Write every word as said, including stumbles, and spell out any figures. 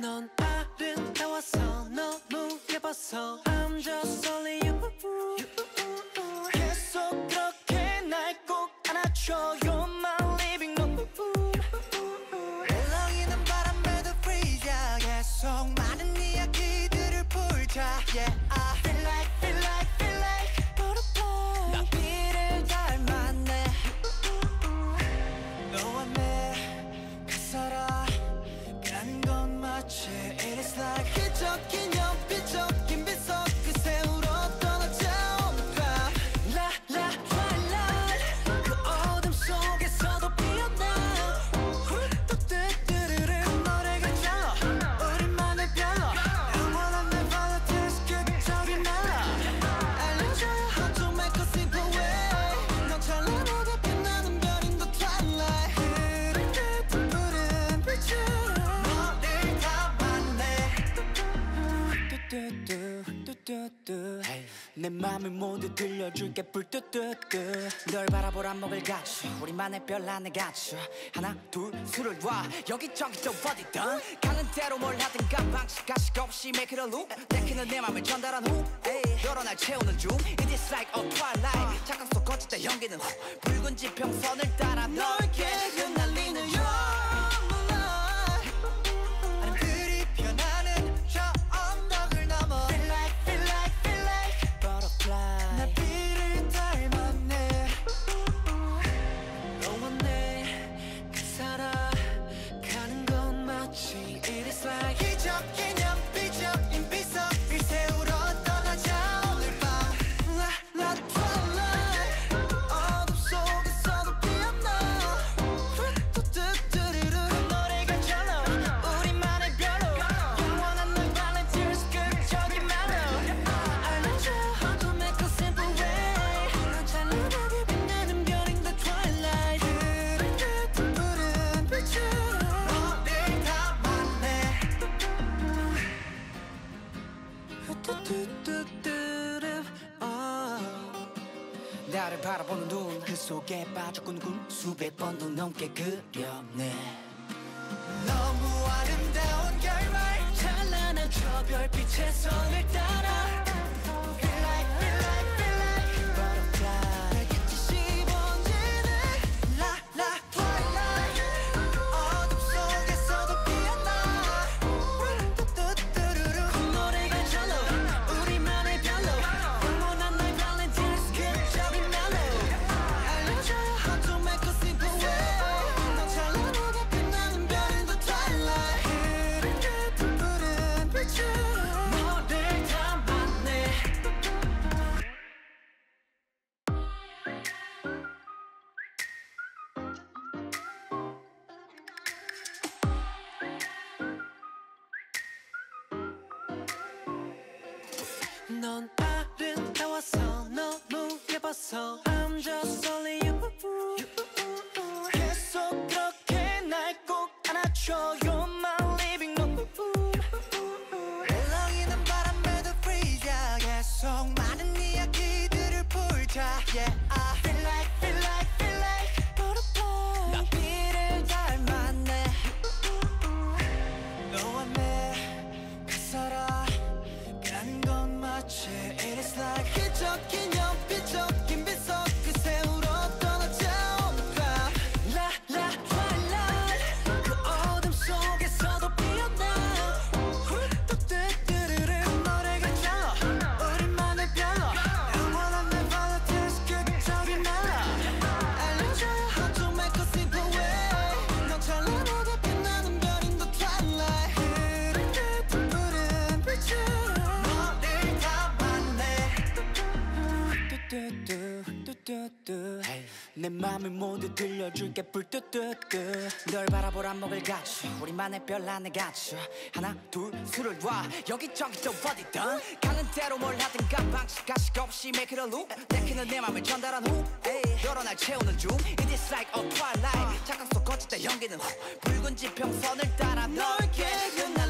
넌 아름다워서 너무 예뻐서 I'm just only you 계속 그렇게 날 꼭 안아줘 You're my living room 흘러있는 바람에도 free yeah 계속 많은 이야기들을 풀자 yeah I feel like feel like feel like butterfly 나 비를 닮았네 너와 내 그 사랑 It is like 기적인 연빛적인 빛속 그 새우로 떠나자 오늘 밤 La la twilight 그 어둠 속에서도 피어나 뚜뚜뚜뚜르르 그 노래가 달라 우리만의 별로 영원한 내 politics 기적인 날라 알려줘요 how to make a simple way 넌 찬란하게 빛나는 별인 the twilight 흐를 듯한 푸른 빛을 Hey. 내 맘을 모두 들려줄게 불뚜뚜뚜 널 바라보라 먹을 가치 우리만의 별 안에 가치 하나 둘 술을 와 여기저기 또 어디든 가는 대로 뭘 하든가 방식 가식 없이 make it a loop 내키는 내 맘을 전달한 후 너로 날 채우는 중 It is like a twilight 착각 속 거짓된 연기는 후 붉은 지평선을 따라 넓게 흩날리는 나를 바라보는 눈 그 속에 빠져군 꿈 수백 번도 넘게 그렸네 너무 아름다운 결말 찬란한 저 별빛의 선을 따라 Feel like, feel like, feel like Butterfly 내 곁이 번지는 La la twilight 어둠 속에서도 피어나 뚜뚜뚜루루 그 노래가 별로 우리만의 별로 영원한 날 발렌타인스 그저리 넌 아름다워서 너무 예뻐서 I'm just only you 계속 그렇게 날 꼭 안아줘 You're my living room 흘러있는 바람에도 free yeah 계속 많은 이야기들을 풀자 yeah I feel like feel like feel like butterfly 나 비를 닮았네 너와 내 그 사랑 It is like 기적인 연빛적인 빛속 그 새우로 떠나자 오늘 밤 La la twilight 그 어둠 속에서도 피어나 뚜뚜뚜르르 그 노래가 달라 우리만의 별로 영원한 내 politics 기적인 날라 알려줘요 how to make a simple way 넌 찬란하게 빛나는 별인 the twilight 흐를 듯한 푸른 빛을 Hey. 내 맘을 모두 들려줄게 불뚜뚜뚜 널 바라보라 먹을 가치 우리만의 별 안에 가치 하나 둘 술을 와 여기저기 또 어디든 가는 대로 뭘 하든가 방식 가식 없이 make it a loop 내키는 내 맘을 전달한 후 너로 날 채우는 중 It is like a twilight 착각 속 거짓된 연기는 후 붉은 지평선을 따라 넓게 흩날리는